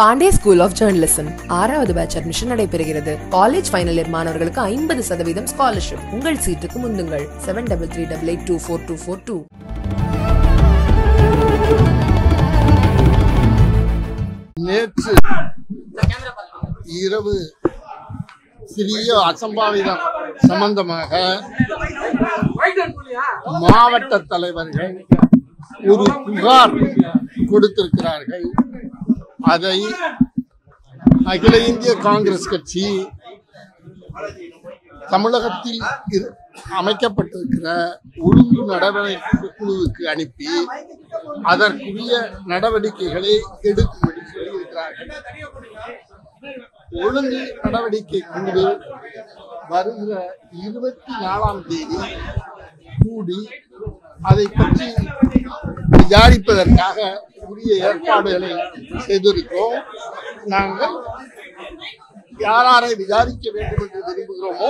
Pandey School of Journalism 6th batch admission நடைபெறுகிறது. College final year மாணவர்களுக்கு 50% scholarship. உங்கள் சீட்டுக்கு முந்துங்கள் 73388244242. நேற்று இரவு சிறிய அசம்பாவிதம் சம்பந்தமாக மாவட்ட தலைவர்கள் ஒரு புகார் கொடுத்திருக்கிறார்கள். அதை அகில இந்திய காங்கிரஸ் கட்சி தமிழகத்தில் அமைக்கப்பட்டிருக்கிற ஒழுங்கு நடவடிக்கை குழுவுக்கு அனுப்பி அதற்குரிய நடவடிக்கைகளை எடுக்கும்படி சொல்லியிருக்கிறார்கள். ஒழுங்கு நடவடிக்கை குழு வருகிற 24ஆம் தேதி கூடி அதை பற்றி விசாரிப்பதற்காக உரிய ஏற்பாடுகளை செய்திருக்கிறோம். நாங்கள் யாரை விசாரிக்க வேண்டும் என்று விரும்புகிறோமோ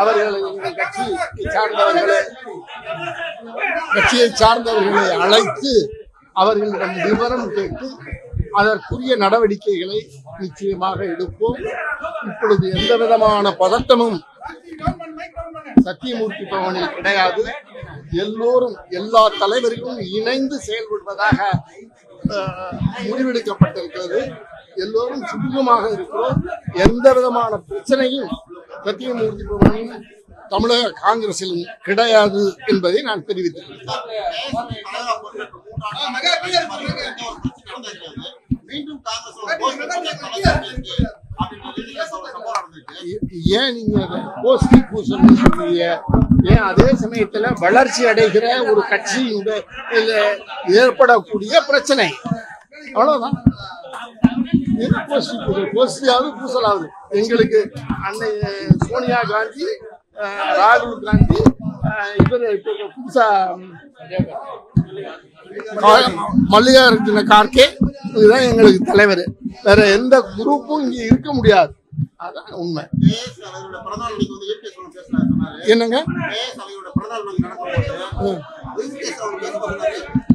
அவர்களை எங்கள் கட்சியை சார்ந்தவர்களை அழைத்து அவர்களிடம் விவரம் கேட்டு அதற்குரிய நடவடிக்கைகளை நிச்சயமாக எடுப்போம். இப்பொழுது எந்த விதமான பதட்டமும் சத்தியமூர்த்தி பவனில் கிடையாது. எல்லோரும் எல்லா தலைவர்களும் இணைந்து செயல்படுவதாக முடிவெடுக்கப்பட்டிருக்கிறது. எல்லோரும் சுமூகமாக இருக்கிறோம். எந்த விதமான பிரச்சனையும் சத்தியமூர்த்தி பவனில் தமிழக காங்கிரஸிலும் கிடையாது என்பதை நான் தெரிவித்திருக்கிறேன். ஏன் நீங்க கோஷ்டி பூசல் சொல்றீங்க? ஏன் அதே சமயத்துல வளர்ச்சி அடைகிற ஒரு கட்சியின் ஏற்படக்கூடிய பிரச்சனை அவ்வளவுதான். கோஷ்டியாவது பூசலாவது எங்களுக்கு அன்னை சோனியா காந்தி, ராகுல் காந்தி, இவர் புதுசா மல்லிகார்ஜுன கார்கே, இதுதான் எங்களுக்கு தலைவர். வேற எந்த குரூப்பும் இங்க இருக்க முடியாது. அதான் உண்மை. என்னங்க,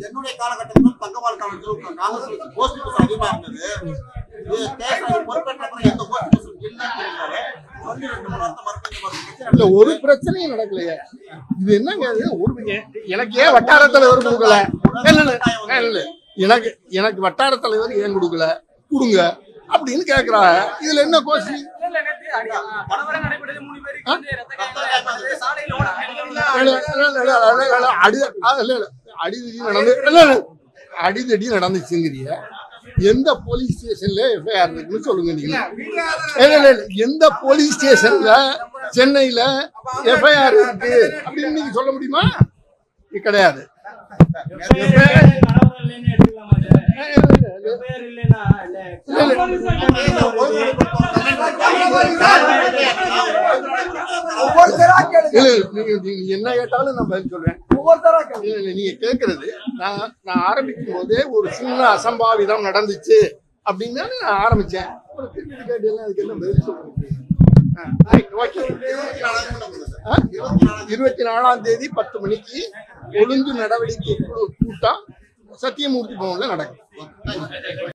என்னுடைய காலகட்டத்தில் தங்கவால் காலத்தில் அதிகமா இருந்தது. ஒரு பிரச்சனையும் நடக்கலையே. இது என்னங்க, எனக்கு ஏன் வட்டார தலைவர் கொடுக்கல? எனக்கு வட்டார தலைவர் ஏன் கொடுக்கல, கொடுங்க அப்படின்னு கேக்குறாங்க. இதுல என்ன கோஷ்டி? அடிதடி நடந்துச்சுங்கிறிய எந்த போலீஸ் ஸ்டேஷன்ல எஃப்ஐஆர் இருக்குன்னு சொல்லுங்க. நீங்க எந்த போலீஸ் ஸ்டேஷன்ல சென்னையில எஃப்ஐஆர் இருக்கு அப்படின்னு நீங்க சொல்ல முடியுமா? கிடையாது. என்ன கேட்டாலும் நான் பதில் சொல்றேன். நீங்க கேக்குறது நான் ஆரம்பிக்கும் போதே ஒரு சின்ன அசம்பாவிதம் நடந்துச்சு அப்படின்னு நான் ஆரம்பிச்சேன். பதில் சொல்றேன். 24ஆம் தேதி 10 மணிக்கு ஒழுங்கு நடவடிக்கை கூட்டம் சத்தியமூர்த்தி பவன்ல நடக்கும்.